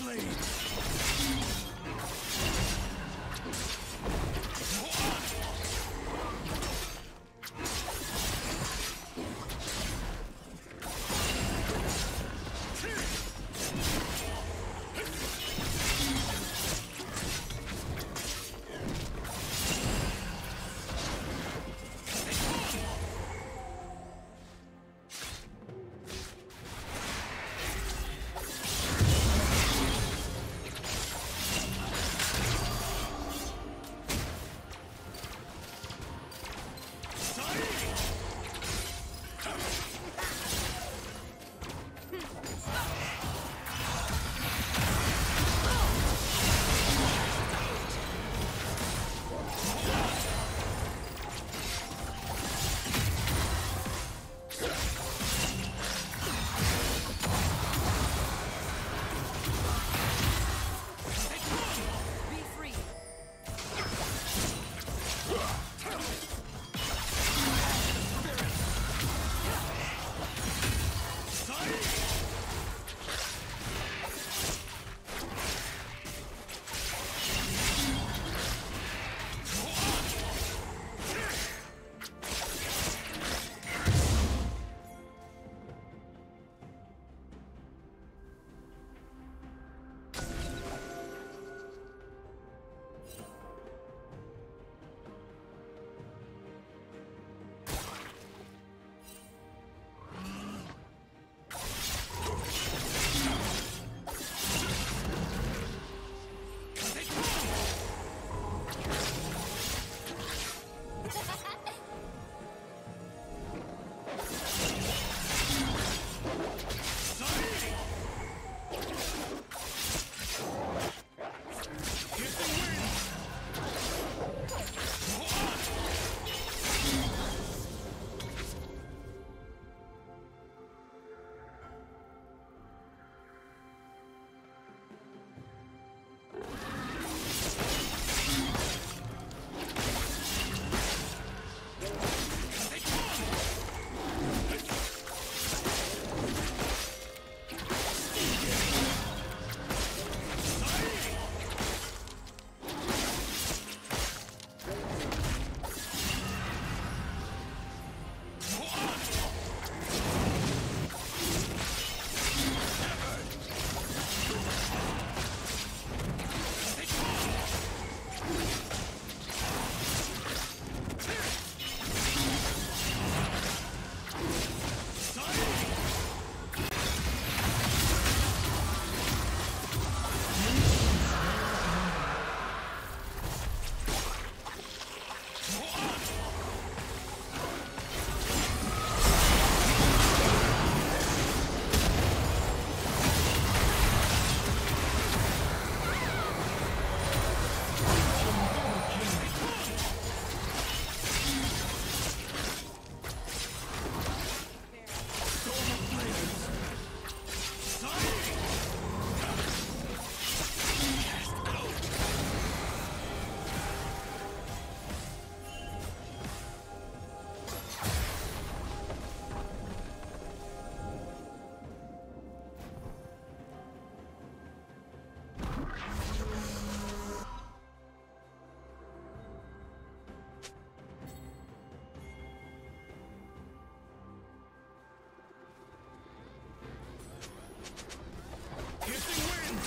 Blade.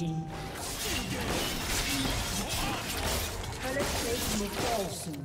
waiting. Turret plating will fall soon.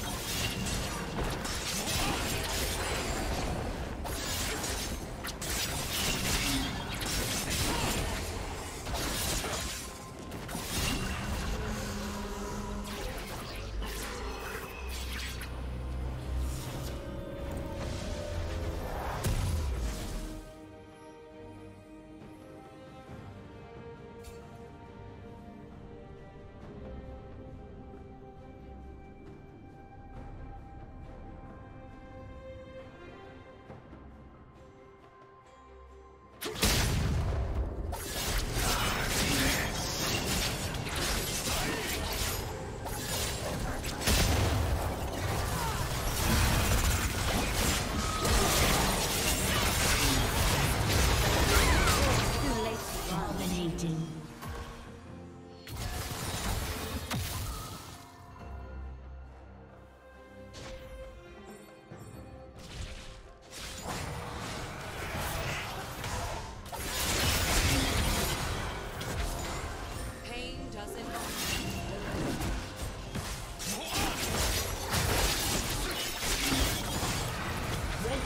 Red